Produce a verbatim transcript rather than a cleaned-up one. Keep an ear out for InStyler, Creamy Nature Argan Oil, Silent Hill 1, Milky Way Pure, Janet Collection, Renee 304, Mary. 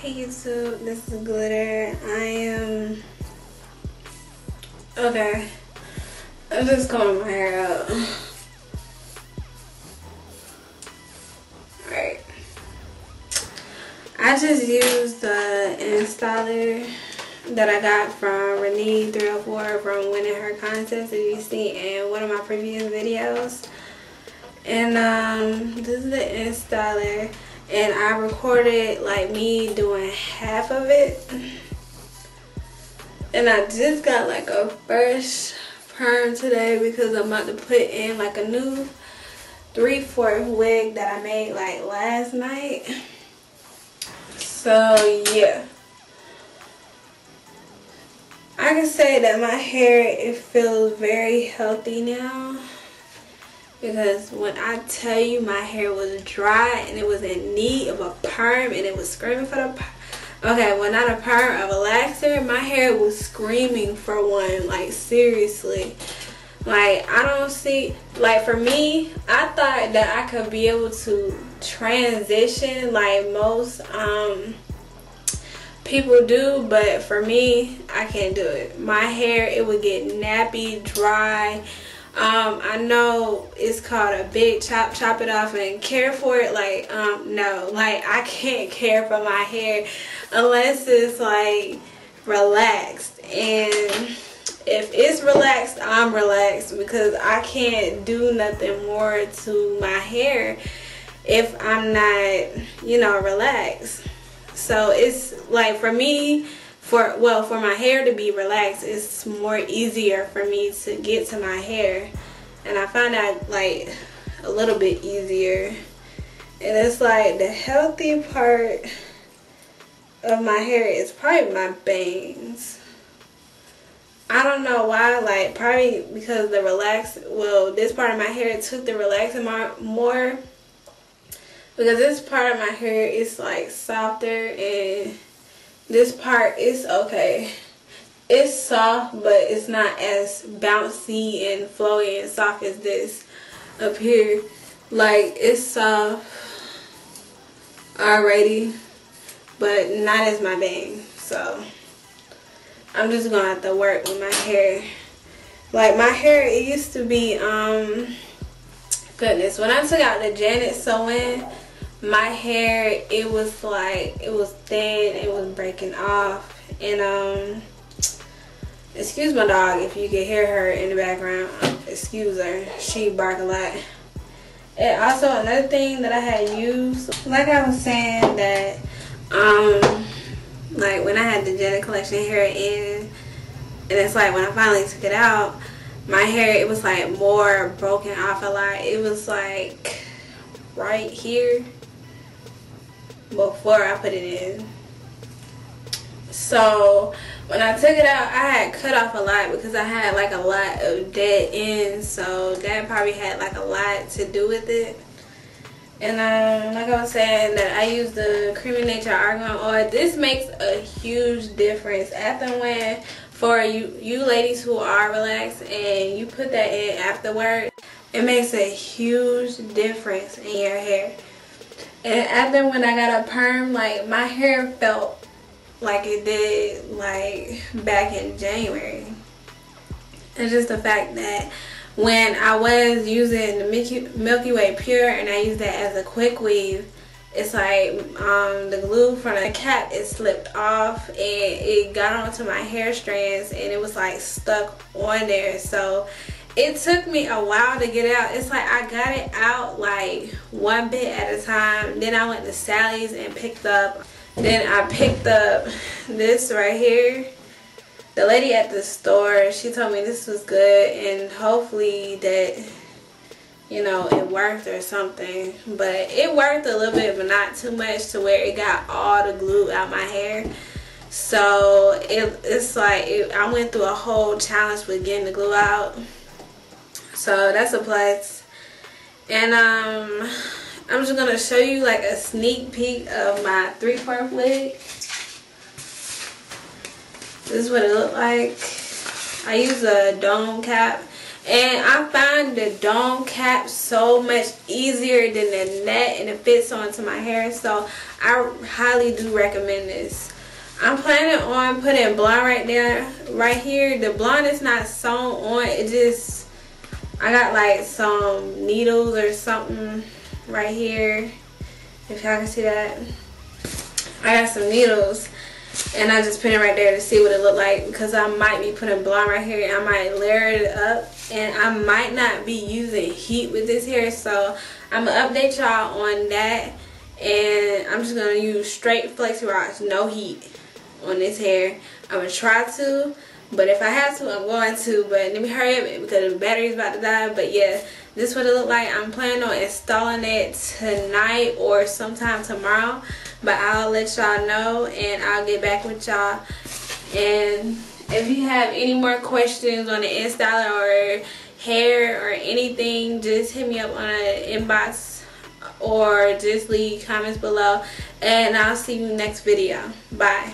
Hey YouTube, this is Glitter. I am okay. I'm just combing my hair out. Alright. I just used the InStyler that I got from Renee three oh four from winning her contest, as you see in one of my previous videos. And um this is the InStyler. And I recorded like me doing half of it. And I just got like a fresh perm today because I'm about to put in like a new three fourth wig that I made like last night. So yeah. I can say that my hair, it feels very healthy now. Because when I tell you my hair was dry and it was in need of a perm and it was screaming for the perm. Okay, well not a perm, a relaxer. My hair was screaming for one, like seriously. Like I don't see, like for me, I thought that I could be able to transition like most um, people do. But for me, I can't do it. My hair, it would get nappy, dry. Um, I know it's called a big chop, chop it off and care for it. Like, um, no, like I can't care for my hair unless it's like relaxed. And if it's relaxed, I'm relaxed because I can't do nothing more to my hair if I'm not, you know, relaxed. So it's like for me, For, well, for my hair to be relaxed, it's more easier for me to get to my hair. And I find that, like, a little bit easier. And it's like the healthy part of my hair is probably my bangs. I don't know why, like, probably because the relax, well, this part of my hair took the relaxing more. Because this part of my hair is, like, softer and... this part is okay. It's soft, but it's not as bouncy and flowy and soft as this up here. Like, it's soft already, but not as my bang. So, I'm just gonna have to work with my hair. Like, my hair, it used to be, um, goodness, when I took out the Janet sew-in, my hair, it was like, it was thin, it was breaking off. And um excuse my dog if you can hear her in the background, excuse her, she bark a lot. And also another thing that I had used, like I was saying, that um like when I had the Janet Collection hair in, and it's like when I finally took it out, my hair, it was like more broken off a lot. It was like right here before I put it in. So When I took it out, I had cut off a lot because I had like a lot of dead ends, so that probably had like a lot to do with it. And um, like I was saying, that I use the Creamy Nature Argan Oil. This makes a huge difference after when for you, you ladies who are relaxed and you put that in afterward. It makes a huge difference in your hair. And after when I got a perm, like my hair felt like it did like back in January. It's just the fact that when I was using the Milky, Milky Way Pure and I used that as a quick weave, it's like um, the glue from the cap, it slipped off and it got onto my hair strands and it was like stuck on there. So it took me a while to get it out. It's like I got it out like one bit at a time. Then I went to Sally's and picked up, then I picked up this right here. The lady at the store, she told me this was good and hopefully that, you know, it worked or something. But it worked a little bit, but not too much to where it got all the glue out my hair. So it, it's like it, I went through a whole challenge with getting the glue out. So that's a plus. And um, I'm just going to show you like a sneak peek of my three-part wig. This is what it looked like. I use a dome cap. And I find the dome cap so much easier than the net. And it fits onto my hair. So I highly do recommend this. I'm planning on putting blonde right there. Right here. The blonde is not sewn on. It just... I got like some needles or something right here. If y'all can see that. I got some needles. And I just put it right there to see what it looked like, because I might be putting blonde right here and I might layer it up, and I might not be using heat with this hair. So I'm going to update y'all on that, and I'm just going to use straight flexi rods, no heat on this hair. I'm going to try to, but if I have to, I'm going to, but let me hurry up because the battery's about to die. But yeah, this is what it looked like. I'm planning on installing it tonight or sometime tomorrow. But I'll let y'all know and I'll get back with y'all. And if you have any more questions on the InStyler or hair or anything, just hit me up on an inbox or just leave comments below. And I'll see you next video. Bye.